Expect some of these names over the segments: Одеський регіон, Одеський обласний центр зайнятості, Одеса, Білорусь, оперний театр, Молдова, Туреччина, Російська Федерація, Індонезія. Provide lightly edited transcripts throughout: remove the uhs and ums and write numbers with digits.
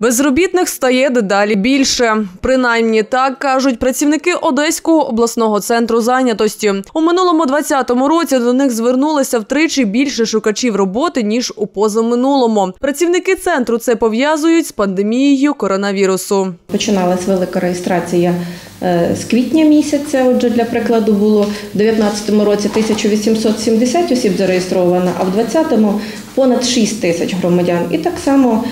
Безробітних стає дедалі більше. Принаймні так кажуть працівники Одеського обласного центру зайнятості. У минулому 2020 році до них звернулися втричі більше шукачів роботи, ніж у позаминулому. Працівники центру це пов'язують з пандемією коронавірусу. Починалась велика реєстрація з квітня місяця. Отже, для прикладу, було в 2019 році 1870 осіб зареєстровано, а в 2020 понад 6 тисяч громадян. І так само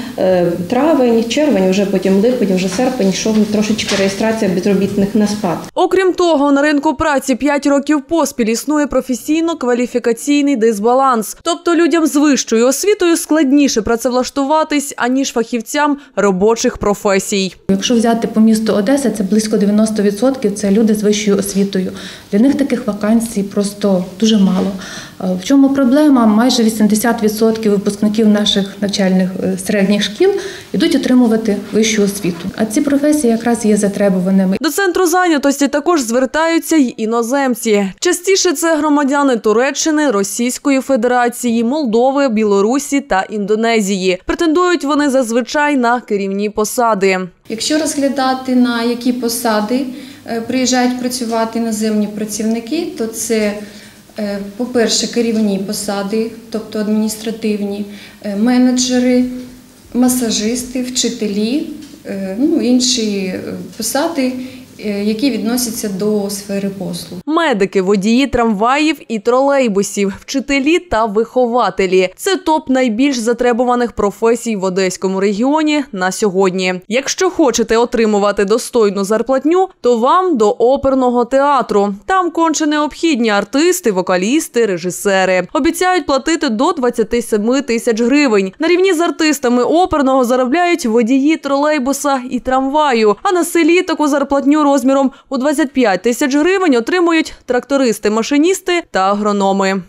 травень, червень, вже потім липень, вже серпень, йшов трошечки реєстрація безробітних на спад. Окрім того, на ринку праці 5 років поспіль існує професійно-кваліфікаційний дисбаланс. Тобто людям з вищою освітою складніше працевлаштуватись, аніж фахівцям робочих професій. Якщо взяти по місту Одеса, це близько 90% це люди з вищою освітою. Для них таких вакансій просто дуже мало. В чому проблема? Майже 80% випускників наших навчальних середніх шкіл йдуть отримувати вищу освіту. А ці професії якраз є затребуваними. До центру зайнятості також звертаються й іноземці. Частіше це громадяни Туреччини, Російської Федерації, Молдови, Білорусі та Індонезії. Претендують вони зазвичай на керівні посади. Якщо розглядати, на які посади приїжджають працювати іноземні працівники, то це, по-перше, керівні посади, тобто адміністративні, менеджери, масажисти, вчителі, інші посади, які відносяться до сфери послуг. Медики, водії трамваїв і тролейбусів, вчителі та вихователі – це топ найбільш затребуваних професій в Одеському регіоні на сьогодні. Якщо хочете отримувати достойну зарплатню, то вам до оперного театру. Там конче необхідні артисти, вокалісти, режисери. Обіцяють платити до 27 тисяч гривень. На рівні з артистами оперного заробляють водії тролейбуса і трамваю, а на селі таку зарплатню розміром у 25 тисяч гривень отримують трактористи, машиністи та агрономи.